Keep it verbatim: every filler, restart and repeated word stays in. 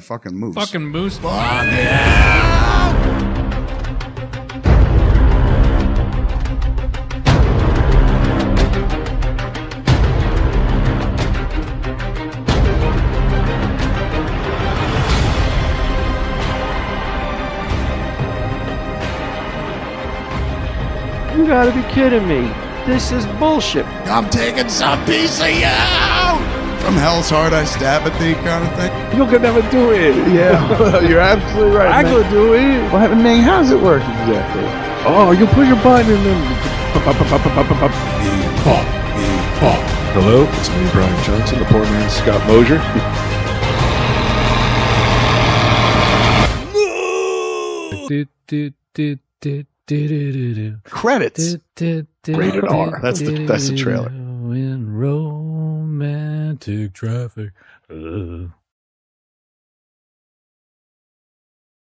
A fucking moose. Fucking moose. Fuck yeah! You gotta be kidding me. This is bullshit. I'm taking some piece of you! From hell's heart, I stab at thee kind of thing. You could never do it. Yeah, you're absolutely right. I man. could do it. Well, I mean, how's it work exactly? Oh, you put your button in them. Hello, it's me, Brian Johnson, the poor man, Scott Mosier. Credits. Rated R. That's the that's the trailer. In romantic traffic. Uh.